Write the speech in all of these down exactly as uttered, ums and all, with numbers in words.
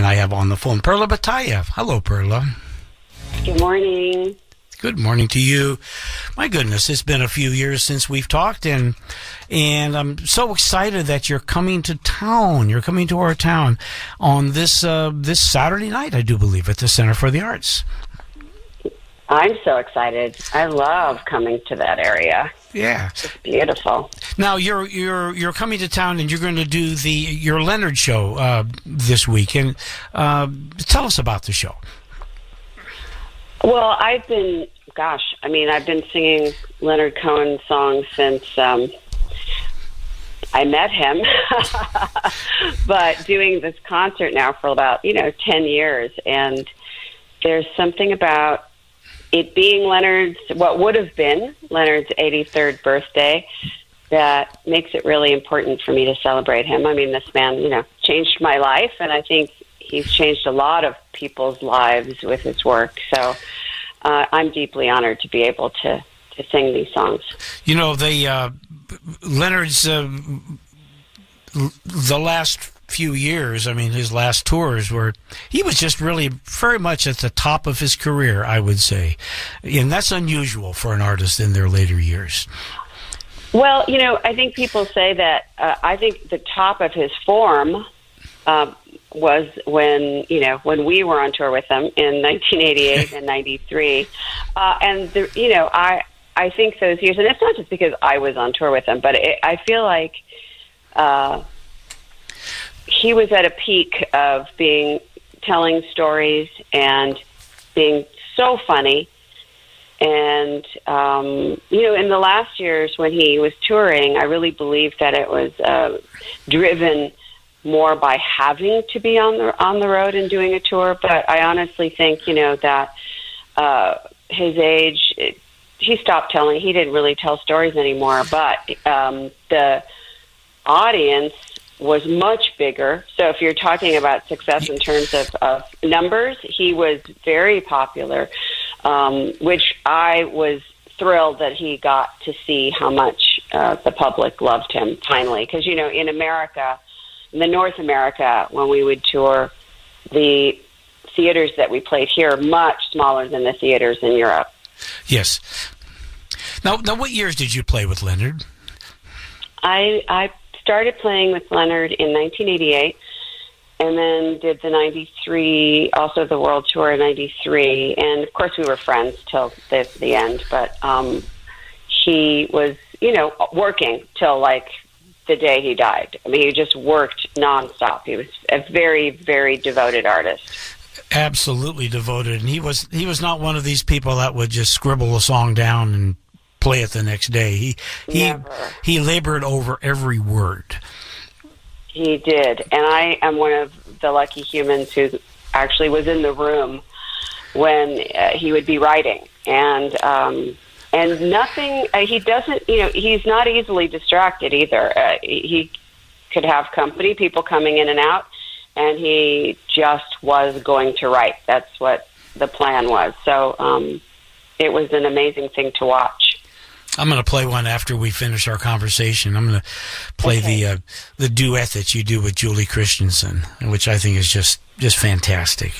And I have on the phone Perla Batalla. Hello, Perla. Good morning. Good morning to you. My goodness, it's been a few years since we've talked, and and I'm so excited that you're coming to town. You're coming to our town on this uh, this Saturday night, I do believe, at the Center for the Arts. I'm so excited. I love coming to that area. Yeah, it's beautiful. Now you're you're you're coming to town, and you're going to do the your Leonard show uh, this week. And uh, tell us about the show. Well, I've been, gosh, I mean, I've been singing Leonard Cohen songs since um, I met him, but doing this concert now for about, you know, ten years, and there's something about it being Leonard's, what would have been Leonard's eighty-third birthday, that makes it really important for me to celebrate him. I mean, this man, you know, changed my life, and I think he's changed a lot of people's lives with his work. So uh, I'm deeply honored to be able to, to sing these songs. You know, the, uh, Leonard's, uh, the last few years, I mean, his last tours were, he was just really very much at the top of his career, I would say. And that's unusual for an artist in their later years. Well, you know, I think people say that, uh, I think the top of his form uh, was when, you know, when we were on tour with him in nineteen eighty-eight and ninety-three. Uh, and, the, you know, I, I think those years, and it's not just because I was on tour with him, but it, I feel like uh, he was at a peak of being, telling stories and being so funny. And, um, you know, in the last years when he was touring, I really believed that it was uh, driven more by having to be on the on the road and doing a tour, but I honestly think, you know, that uh, his age, it, he stopped telling. He didn't really tell stories anymore, but um, the audience was much bigger. So if you're talking about success in terms of, of numbers, he was very popular, um, which I was thrilled that he got to see how much uh, the public loved him finally, because you know in America. In the North America, when we would tour, the theaters that we played here are much smaller than the theaters in Europe. Yes. Now, now what years did you play with Leonard? I, I started playing with Leonard in nineteen eighty-eight and then did the ninety-three, also the world tour in ninety-three. And, of course, we were friends till the, the end. But um, he was, you know, working till, like, the day he died. I mean, he just worked nonstop. He was a very, very devoted artist. Absolutely devoted. And he was he was not one of these people that would just scribble a song down and play it the next day. He he Never. he labored over every word. He did. And I am one of the lucky humans who actually was in the room when uh, he would be writing. And um And nothing, uh, he doesn't, you know, he's not easily distracted either. Uh, he could have company, people coming in and out, and he just was going to write. That's what the plan was. So um, it was an amazing thing to watch. I'm going to play one after we finish our conversation. I'm going to play okay. the uh, the duet that you do with Julie Christensen, which I think is just, just fantastic.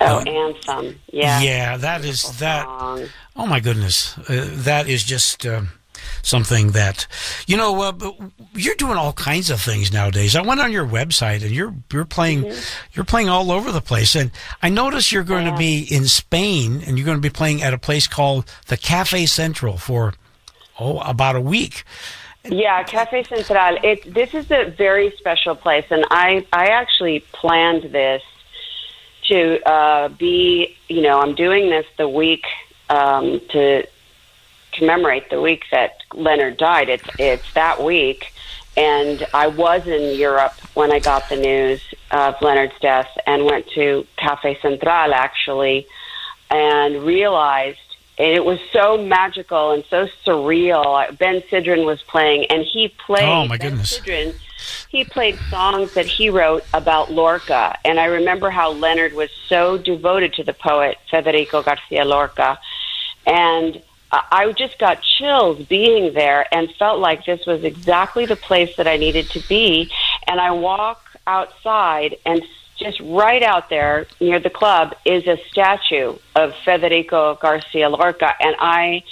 Oh, uh, Anthem. Yeah. Yeah, that Beautiful is that. Song. Oh, my goodness. Uh, that is just uh, something that, you know, uh, you're doing all kinds of things nowadays. I went on your website, and you're you're playing mm-hmm. you're playing all over the place. And I noticed you're going yeah. to be in Spain, and you're going to be playing at a place called the Café Central for, oh, about a week. Yeah, Café Central. It, this is a very special place, and I, I actually planned this to uh, be, you know, I'm doing this the week um, to commemorate the week that Leonard died. It's, it's that week, and I was in Europe when I got the news of Leonard's death and went to Café Central, actually, and realized, and it was so magical and so surreal. Ben Sidran was playing, and he played, oh, my Ben goodness. Sidran, he played songs that he wrote about Lorca, and I remember how Leonard was so devoted to the poet Federico Garcia Lorca, and I just got chills being there and felt like this was exactly the place that I needed to be. And I walk outside and just right out there near the club is a statue of Federico Garcia Lorca, and I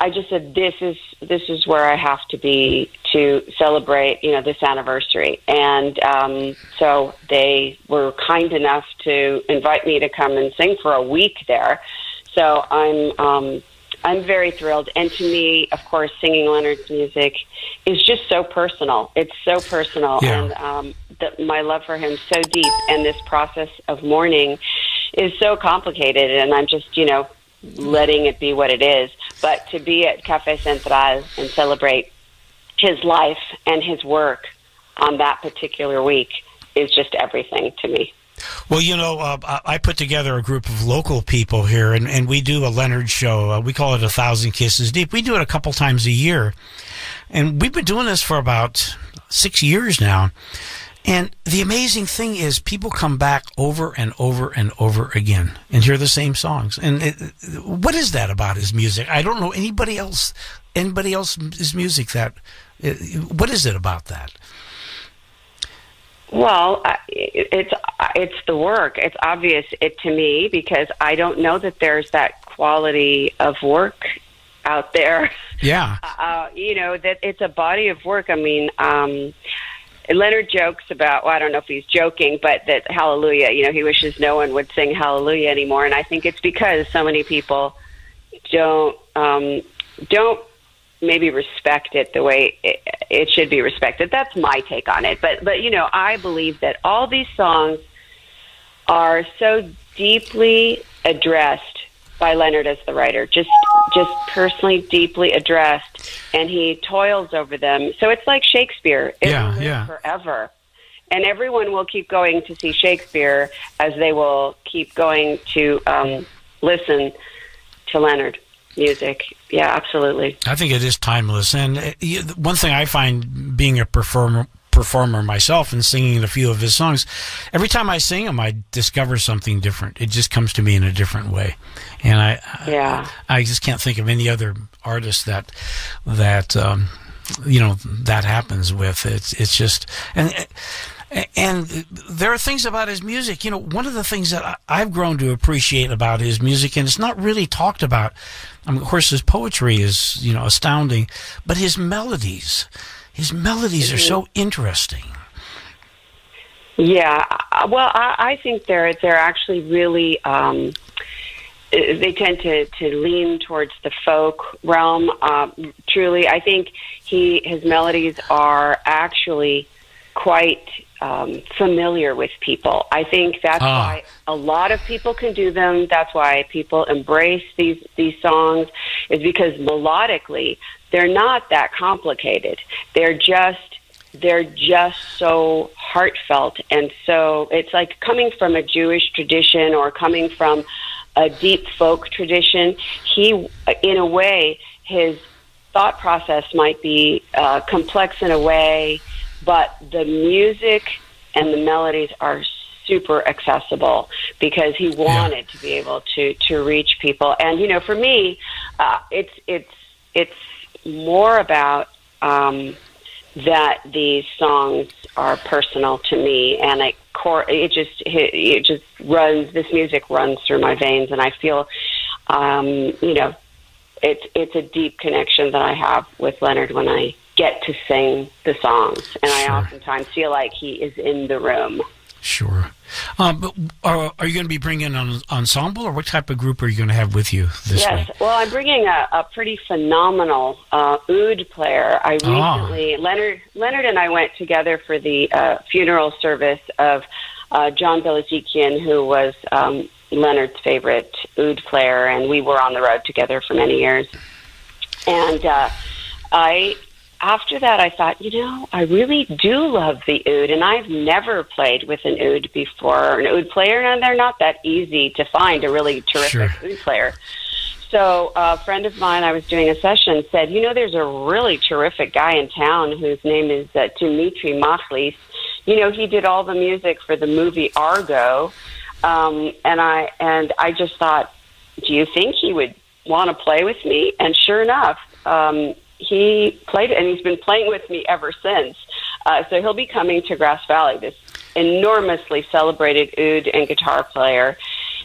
I just said, this is this is where I have to be to celebrate, you know, this anniversary. And um, so they were kind enough to invite me to come and sing for a week there. So I'm um, I'm very thrilled. And to me, of course, singing Leonard's music is just so personal. It's so personal. Yeah. And um, the, my love for him is so deep. And this process of mourning is so complicated. And I'm just, you know, letting it be what it is. But to be at Café Central and celebrate his life and his work on that particular week is just everything to me. Well, you know, uh, I put together a group of local people here, and, and we do a Leonard show. Uh, we call it A Thousand Kisses Deep. We do it a couple times a year. And we've been doing this for about six years now. And the amazing thing is people come back over and over and over again and hear the same songs. And it, what is that about his music? I don't know anybody else, anybody else's music that, what is it about that? Well, it's it's the work. It's obvious it to me, because I don't know that there's that quality of work out there. Yeah. Uh, you know, that it's a body of work. I mean, um, Leonard jokes about, well, I don't know if he's joking, but that Hallelujah, you know, he wishes no one would sing Hallelujah anymore. And I think it's because so many people don't um, don't. maybe respect it the way it, it should be respected. That's my take on it. But, but you know, I believe that all these songs are so deeply addressed by Leonard as the writer, just just personally deeply addressed, and he toils over them. So it's like Shakespeare. It yeah, yeah. forever. And everyone will keep going to see Shakespeare as they will keep going to um, listen to Leonard music. Yeah, absolutely. I think it is timeless. And one thing I find, being a performer performer myself and singing a few of his songs, every time I sing them, I discover something different. It just comes to me in a different way. And I yeah. I, I just can't think of any other artist that that um, you know, that happens with. It's it's just and and there are things about his music. You know, one of the things that I've grown to appreciate about his music, and it's not really talked about, I mean, of course, his poetry is, you know, astounding, but his melodies, his melodies are so interesting. Yeah, well, I, I think they're they're actually really, um, they tend to, to lean towards the folk realm. Uh, truly, I think he his melodies are actually quite um, familiar with people. I think that's ah. why a lot of people can do them. That's why people embrace these these songs, is because melodically they're not that complicated. They're just they're just so heartfelt, and so it's like coming from a Jewish tradition or coming from a deep folk tradition. He, in a way, his thought process might be uh, complex in a way, but the music and the melodies are super accessible because he wanted yeah. to be able to, to reach people. And, you know, for me, uh, it's, it's, it's more about um, that these songs are personal to me. And I, it just, it just runs, this music runs through my veins. And I feel, um, you know, it's, it's a deep connection that I have with Leonard when I get to sing the songs, and sure. I oftentimes feel like he is in the room. Sure. Um, but are, are you going to be bringing an ensemble, or what type of group are you going to have with you this Yes. week? Well, I'm bringing a, a pretty phenomenal uh, oud player. I recently, oh. Leonard Leonard and I went together for the uh, funeral service of uh, John Belizikian, who was um, Leonard's favorite oud player, and we were on the road together for many years. And uh, I... After that, I thought, you know, I really do love the oud, and I've never played with an oud before, an oud player, and they're not that easy to find, a really terrific sure. oud player. So a friend of mine, I was doing a session, said, you know, there's a really terrific guy in town whose name is uh, Dimitri Machlis. You know, he did all the music for the movie ARGO, um, and I and I just thought, do you think he would want to play with me? And sure enough, um he played, and he's been playing with me ever since. Uh, so he'll be coming to Grass Valley this enormously celebrated oud and guitar player.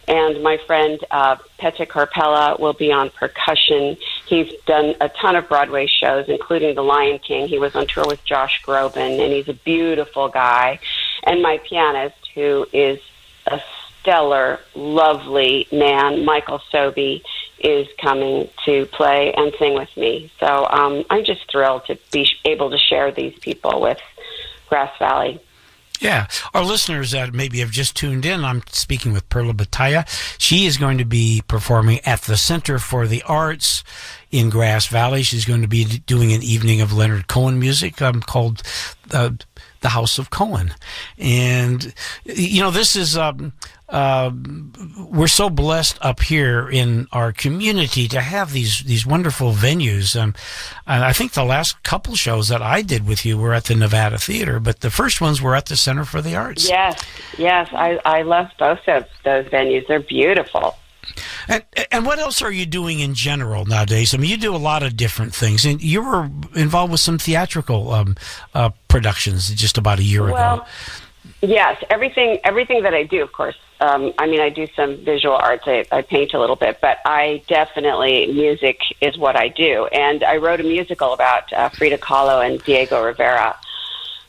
And my friend uh, Peta Carpella will be on percussion. He's done a ton of Broadway shows, including The Lion King. He was on tour with Josh Groban, and he's a beautiful guy. And my pianist, who is a stellar, lovely man, Michael Sobey, is coming to play and sing with me. So um, I'm just thrilled to be able to share these people with Grass Valley. Yeah. Our listeners that maybe have just tuned in, I'm speaking with Perla Batalla. She is going to be performing at the Center for the Arts in Grass Valley. She's going to be doing an evening of Leonard Cohen music um, called uh, The House of Cohen. And, you know, this is... Um, Uh, we're so blessed up here in our community to have these these wonderful venues. Um, and I think the last couple shows that I did with you were at the Nevada Theater, but the first ones were at the Center for the Arts. Yes, yes, I, I love both of those venues. They're beautiful. And, and what else are you doing in general nowadays? I mean, you do a lot of different things, and you were involved with some theatrical um, uh, productions just about a year well, ago. Yes, everything everything that I do, of course. Um, I mean, I do some visual arts. I, I paint a little bit, but I definitely, music is what I do. And I wrote a musical about uh, Frida Kahlo and Diego Rivera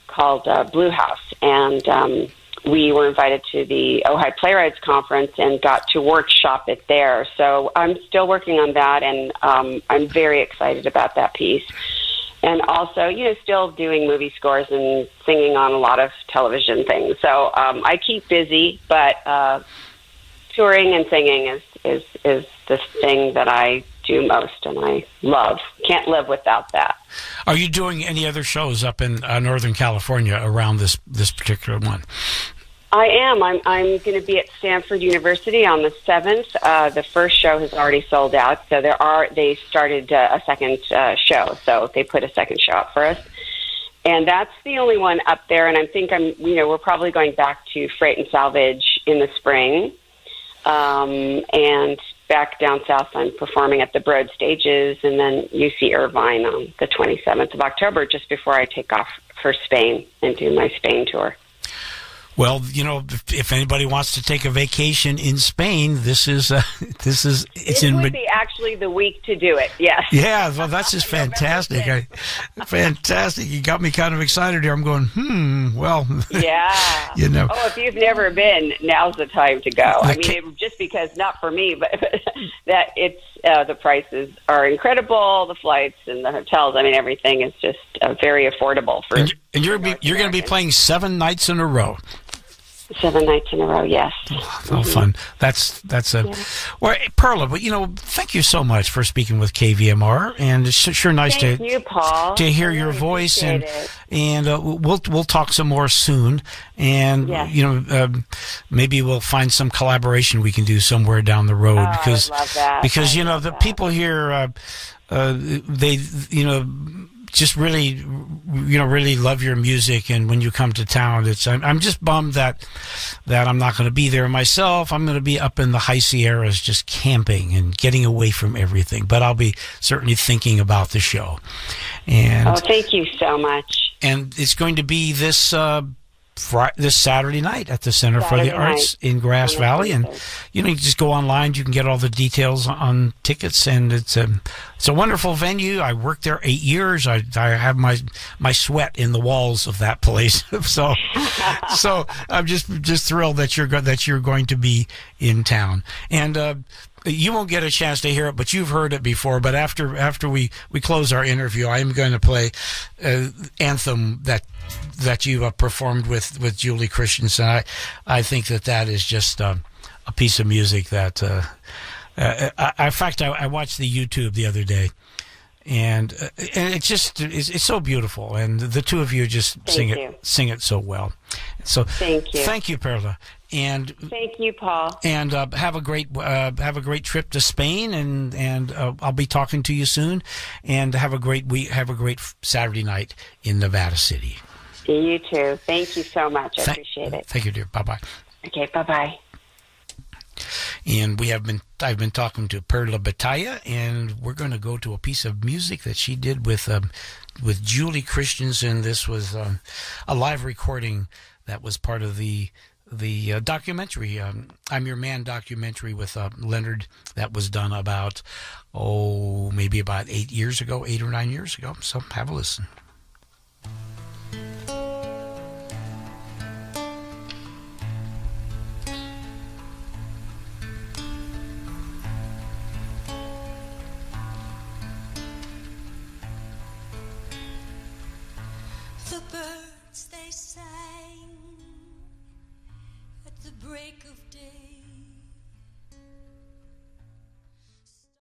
called uh, Blue House. And um, we were invited to the Ojai Playwrights Conference and got to workshop it there. So I'm still working on that, and um, I'm very excited about that piece. And also, you know, still doing movie scores and singing on a lot of television things. So um, I keep busy, but uh, touring and singing is, is, is the thing that I do most, and I love. Can't live without that. Are you doing any other shows up in uh, Northern California around this, this particular one? I am. I'm, I'm going to be at Stanford University on the seventh. Uh, the first show has already sold out, so there are. They started uh, a second uh, show, so they put a second show out for us, and that's the only one up there. And I think I'm. You know, we're probably going back to Freight and Salvage in the spring, um, and back down south. I'm performing at the Broad Stages, and then U C Irvine on the twenty-seventh of October, just before I take off for Spain and do my Spain tour. Well, you know, if anybody wants to take a vacation in Spain, this is uh, this is it's this in would be actually the week to do it. Yes. Yeah, well, that's just fantastic. I, fantastic. You got me kind of excited here. I'm going, "Hmm, well." Yeah. You know. Oh, if you've never been, now's the time to go. I, I mean, it, just because not for me, but, but that it's uh, the prices are incredible, the flights and the hotels, I mean, everything is just uh, very affordable for And, and you're be, you're going to be playing seven nights in a row. Seven nights in a row, yes. Oh, oh mm-hmm. Fun. That's that's a. Yeah. Well, Perla, but you know, thank you so much for speaking with K V M R, and it's sure nice thank to you, Paul. to hear I your really voice, and it. and uh, we'll we'll talk some more soon, and yes. you know, uh, maybe we'll find some collaboration we can do somewhere down the road oh, because I love that. because I you know the that. people here, uh, uh, they you know. just really, you know, really love your music, and when you come to town, it's. I'm, I'm just bummed that that I'm not going to be there myself. I'm going to be up in the High Sierras, just camping and getting away from everything. But I'll be certainly thinking about the show. And oh, thank you so much. And it's going to be this uh, Friday, this Saturday night at the Center Saturday for the night. Arts in Grass Saturday Valley, and you know, you just go online. You can get all the details on tickets, and it's a. Um, It's a wonderful venue. I worked there eight years. I, I have my my sweat in the walls of that place. so, so I'm just just thrilled that you're go, that you're going to be in town. And uh, you won't get a chance to hear it, but you've heard it before. But after after we, we close our interview, I am going to play uh, anthem that that you uh, performed with, with Julie Christensen. I I think that that is just uh, a piece of music that. Uh, Uh, I, in fact, I, I watched the YouTube the other day, and uh, and it's just it's, it's so beautiful, and the two of you just thank sing you. it sing it so well. So thank you, thank you, Perla, and thank you, Paul, and uh, have a great uh, have a great trip to Spain, and and uh, I'll be talking to you soon, and have a great we have a great Saturday night in Nevada City. You too. Thank you so much. I Th appreciate it. Thank you, dear. Bye bye. Okay. Bye bye. And we have been, I've been talking to Perla Batalla, and we're going to go to a piece of music that she did with, um, with Julie Christensen. This was um, a live recording that was part of the the uh, documentary, um, I'm Your Man documentary with uh, Leonard, that was done about, oh, maybe about eight years ago, eight or nine years ago. So have a listen. Break of day.